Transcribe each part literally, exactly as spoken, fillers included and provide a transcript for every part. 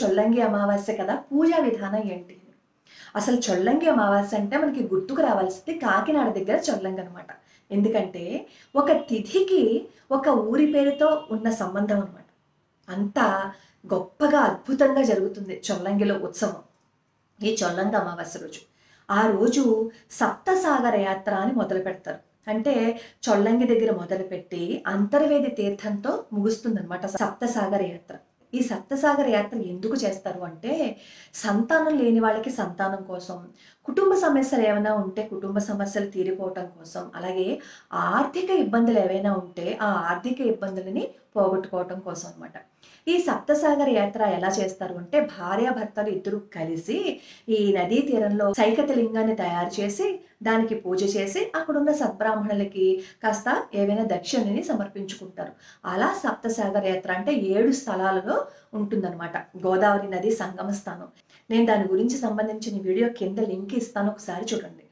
చొల్లంగి అమావాస్య కదా, పూజా విధానం ఏంటి? అసలు చొల్లంగి అమావాస్య అంటే మనకి గుర్తుకు రావాల్సింది కాకినాడ దగ్గర చొల్లంగి అనమాట. ఎందుకంటే ఒక తిథికి ఒక ఊరి పేరుతో ఉన్న సంబంధం అనమాట. అంతా గొప్పగా అద్భుతంగా జరుగుతుంది చొల్లంగిలో ఉత్సవం. ఈ చొల్లంగి అమావాస్య రోజు ఆ రోజు సప్తసాగర యాత్ర అని మొదలు పెడతారు. అంటే చొల్లంగి దగ్గర మొదలుపెట్టి అంతర్వేది తీర్థంతో ముగుస్తుందన్నమాట సప్తసాగర యాత్ర. ఈ సప్తసాగర యాత్ర ఎందుకు చేస్తారు అంటే, సంతానం లేని వాళ్ళకి సంతానం కోసం, కుటుంబ సమస్యలు ఏమైనా ఉంటే కుటుంబ సమస్యలు తీరిపోవటం కోసం, అలాగే ఆర్థిక ఇబ్బందులు ఏవైనా ఉంటే ఆ ఆర్థిక ఇబ్బందులని పోగొట్టుకోవటం కోసం అనమాట. ఈ సప్తసాగర యాత్ర ఎలా చేస్తారు అంటే, భార్యాభర్తలు ఇద్దరు కలిసి ఈ నదీ తీరంలో సైకతలింగాన్ని తయారు చేసి దానికి పూజ చేసి అక్కడున్న సద్బ్రాహ్మణులకి కాస్త ఏవైనా దక్షిణని సమర్పించుకుంటారు. అలా సప్తసాగర యాత్ర అంటే ఏడు స్థలాలలో ఉంటుందన్నమాట. గోదావరి నది సంగమ స్థానం. నేను దాని గురించి సంబంధించిన వీడియో కింద లింక్ ఇస్తాను, ఒకసారి చూడండి.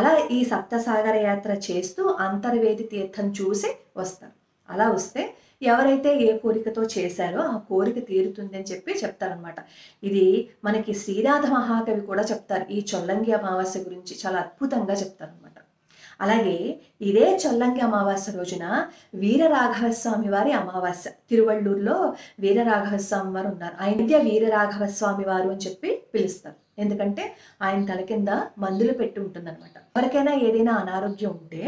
అలా ఈ సప్తసాగర యాత్ర చేస్తూ అంతర్వేది తీర్థం చూసి వస్తారు. అలా వస్తే ఎవరైతే ఏ కోరికతో చేశారో ఆ కోరిక తీరుతుంది అని చెప్పి చెప్తారనమాట. ఇది మనకి శ్రీరాధ మహాకవి కూడా చెప్తారు ఈ చొల్లంగి అమావాస్య గురించి, చాలా అద్భుతంగా చెప్తారనమాట. అలాగే ఇదే చొల్లంగి అమావాస్య రోజున వీరరాఘవస్వామి వారి అమావాస్య. తిరువళ్ళూరులో వీరరాఘవస్వామి వారు ఉన్నారు. ఆయన వీరరాఘవస్వామి వారు అని చెప్పి పిలుస్తారు. ఎందుకంటే ఆయన తల కింద మందులు పెట్టి ఉంటుందన్నమాట. ఎవరికైనా ఏదైనా అనారోగ్యం ఉంటే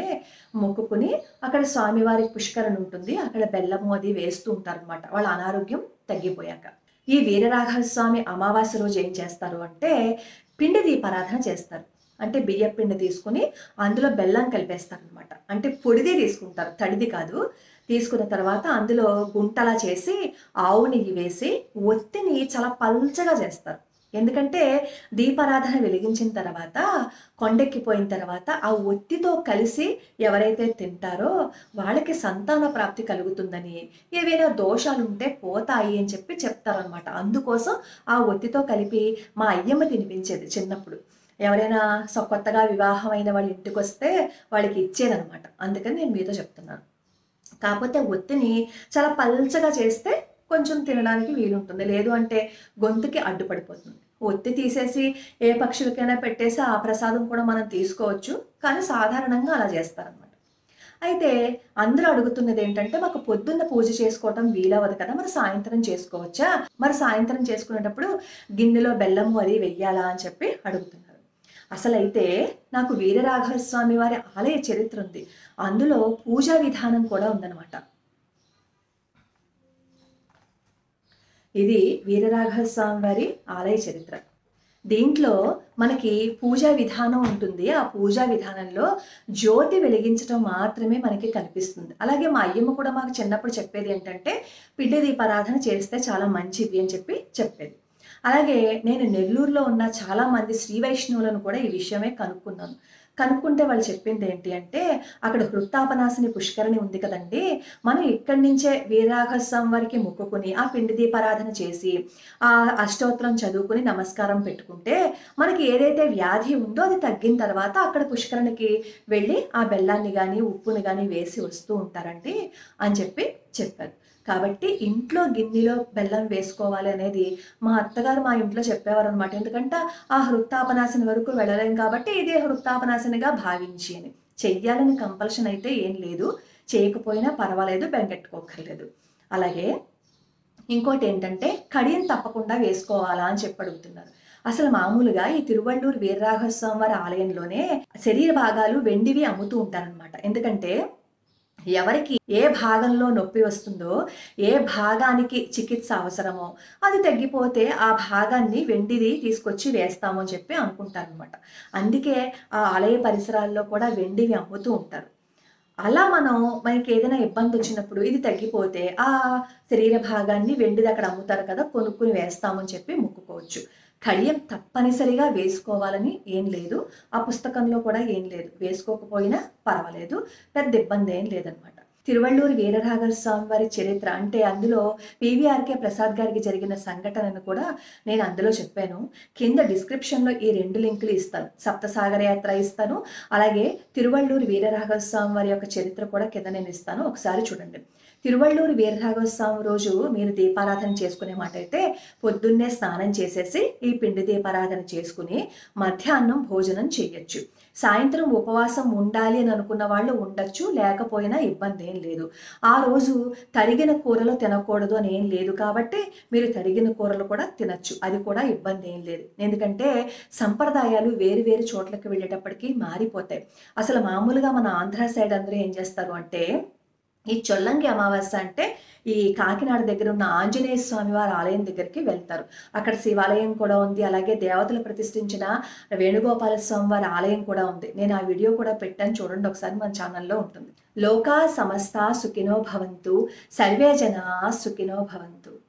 మొక్కుకుని అక్కడ స్వామివారి పుష్కరణ ఉంటుంది, అక్కడ బెల్లము అది వేస్తూ ఉంటారనమాట వాళ్ళ అనారోగ్యం తగ్గిపోయాక. ఈ వీరరాఘవస్వామి అమావాస్య రోజు ఏం చేస్తారు అంటే, పిండి దీపారాధన చేస్తారు. అంటే బియ్య పిండి తీసుకుని అందులో బెల్లం కలిపేస్తారనమాట. అంటే పొడిదే తీసుకుంటారు, తడిది కాదు. తీసుకున్న తర్వాత అందులో గుంటలా చేసి ఆవు నెయ్యి వేసి ఒత్తిని చాలా పల్చగా చేస్తారు. ఎందుకంటే దీపారాధన వెలిగించిన తర్వాత, కొండెక్కిపోయిన తర్వాత ఆ ఒత్తితో కలిసి ఎవరైతే తింటారో వాళ్ళకి సంతాన ప్రాప్తి కలుగుతుందని, ఏవైనా దోషాలు ఉంటే పోతాయి అని చెప్పి చెప్తారనమాట. అందుకోసం ఆ ఒత్తితో కలిపి మా అయ్యమ్మ తినిపించేది చిన్నప్పుడు. ఎవరైనా కొత్తగా వివాహమైన వాళ్ళ ఇంటికి వస్తే వాళ్ళకి ఇచ్చేదనమాట. అందుకని నేను మీతో చెప్తున్నాను. కాకపోతే ఒత్తిని చాలా పల్చగా చేస్తే కొంచెం తినడానికి వీలుంటుంది, లేదు అంటే గొంతుకి అడ్డుపడిపోతుంది. ఒత్తి తీసేసి ఏ పక్షులకైనా పెట్టేసి ఆ ప్రసాదం కూడా మనం తీసుకోవచ్చు, కానీ సాధారణంగా అలా చేస్తారనమాట. అయితే అందరూ అడుగుతున్నది ఏంటంటే, మాకు పొద్దున్న పూజ చేసుకోవటం వీలవదు కదా, మరి సాయంత్రం చేసుకోవచ్చా? మరి సాయంత్రం చేసుకునేటప్పుడు గిన్నెలో బెల్లము అది వెయ్యాలా అని చెప్పి అడుగుతున్నారు. అసలైతే నాకు వీరరాఘవస్వామి వారి ఆలయ చరిత్ర ఉంది, అందులో పూజా విధానం కూడా ఉందన్నమాట. ఇది వీరరాఘవస్వామి వారి ఆలయ చరిత్ర. దీంట్లో మనకి పూజా విధానం ఉంటుంది. ఆ పూజా విధానంలో జ్యోతి వెలిగించడం మాత్రమే మనకి కనిపిస్తుంది. అలాగే మా అయ్యమ్మ కూడా మాకు చిన్నప్పుడు చెప్పేది ఏంటంటే, పిండి దీపారాధన చేస్తే చాలా మంచిది అని చెప్పి చెప్పేది. అలాగే నేను నెల్లూరులో ఉన్న చాలామంది శ్రీ వైష్ణవులను కూడా ఈ విషయమే కనుక్కున్నాను. కనుక్కుంటే వాళ్ళు చెప్పింది ఏంటి అంటే, అక్కడ వృత్తాపనాశని పుష్కరిణి ఉంది కదండి, మనం ఇక్కడి నుంచే వీరరాఘవస్వామి వారికి మొక్కుకుని ఆ పిండి దీపారాధన చేసి ఆ అష్టోత్తరం చదువుకుని నమస్కారం పెట్టుకుంటే మనకి ఏదైతే వ్యాధి ఉందో అది తగ్గిన తర్వాత అక్కడ పుష్కరిణికి వెళ్ళి ఆ బెల్లాన్ని కానీ ఉప్పుని కానీ వేసి వస్తూ ఉంటారండి అని చెప్పి చెప్పారు. కాబట్టి ఇంట్లో గిన్నెలో బెల్లం వేసుకోవాలి అనేది మా అత్తగారు మా ఇంట్లో చెప్పేవారు అనమాట. ఎందుకంటే ఆ వృత్తాపనాశని వరకు వెళ్ళలేం కాబట్టి ఇదే వృత్తాపనాశనిగా భావించి అని. చెయ్యాలని కంపల్షన్ అయితే ఏం లేదు, చేయకపోయినా పర్వాలేదు, బెంగెట్టుకోకర్లేదు. అలాగే ఇంకోటి ఏంటంటే, కడియం తప్పకుండా వేసుకోవాలా అని చెప్పి అడుగుతున్నారు. అసలు మామూలుగా ఈ తిరువళ్ళూరు వీరరాఘవస్వామి వారి ఆలయంలోనే శరీర భాగాలు వెండివి అమ్ముతూ ఉంటారనమాట. ఎందుకంటే ఎవరికి ఏ భాగంలో నొప్పి వస్తుందో, ఏ భాగానికి చికిత్స అవసరమో అది తగ్గిపోతే ఆ భాగాన్ని వెండిది తీసుకొచ్చి వేస్తాము అని చెప్పి అనుకుంటారనమాట. అందుకే ఆ ఆలయ పరిసరాల్లో కూడా వెండివి అమ్ముతూ ఉంటారు. అలా మనం మనకి ఏదైనా ఇబ్బంది వచ్చినప్పుడు ఇది తగ్గిపోతే ఆ శరీర భాగాన్ని వెండిది అక్కడ అమ్ముతారు కదా, కొనుక్కుని వేస్తామని చెప్పి మొక్కుకోవచ్చు. కడియం తప్పనిసరిగా వేసుకోవాలని ఏం లేదు, ఆ పుస్తకంలో కూడా ఏం లేదు. వేసుకోకపోయినా పర్వాలేదు, పెద్ద ఇబ్బంది ఏం లేదనమాట. తిరువళ్ళూరు వీరరాఘవస్వామి వారి చరిత్ర అంటే అందులో పీవీఆర్కే ప్రసాద్ గారికి జరిగిన సంఘటనను కూడా నేను అందులో చెప్పాను. కింద డిస్క్రిప్షన్లో ఈ రెండు లింకులు ఇస్తాను, సప్తసాగర యాత్ర ఇస్తాను, అలాగే తిరువళ్ళూరు వీరరాఘవస్వామి వారి యొక్క చరిత్ర కూడా కింద నేను ఇస్తాను, ఒకసారి చూడండి. తిరువళ్ళూరు వీరరాఘవస్వామి రోజు మీరు దీపారాధన చేసుకునే మాట అయితే పొద్దున్నే స్నానం చేసేసి ఈ పిండి దీపారాధన చేసుకుని మధ్యాహ్నం భోజనం చేయొచ్చు. సాయంత్రం ఉపవాసం ఉండాలి అని అనుకున్న వాళ్ళు ఉండొచ్చు, లేకపోయినా ఇబ్బంది ఏం లేదు. ఆ రోజు తరిగిన కూరలు తినకూడదు అని ఏం లేదు కాబట్టి మీరు తరిగిన కూరలు కూడా తినచ్చు, అది కూడా ఇబ్బంది ఏం లేదు. ఎందుకంటే సంప్రదాయాలు వేరు వేరు చోట్లకి వెళ్ళేటప్పటికీ మారిపోతాయి. అసలు మామూలుగా మన ఆంధ్ర సైడ్ అందరూ ఏం చేస్తారు అంటే, ఈ చొల్లంగి అమావాస్య అంటే ఈ కాకినాడ దగ్గర ఉన్న ఆంజనేయ స్వామి వారి ఆలయం దగ్గరికి వెళ్తారు. అక్కడ శివాలయం కూడా ఉంది, అలాగే దేవతలు ప్రతిష్ఠించిన వేణుగోపాల స్వామి వారి ఆలయం కూడా ఉంది. నేను ఆ వీడియో కూడా పెట్టాను, చూడండి ఒకసారి, మన ఛానల్లో ఉంటుంది. లోకా సమస్త సుఖినో భవంతు, సర్వే జనా సుఖినో భవంతు.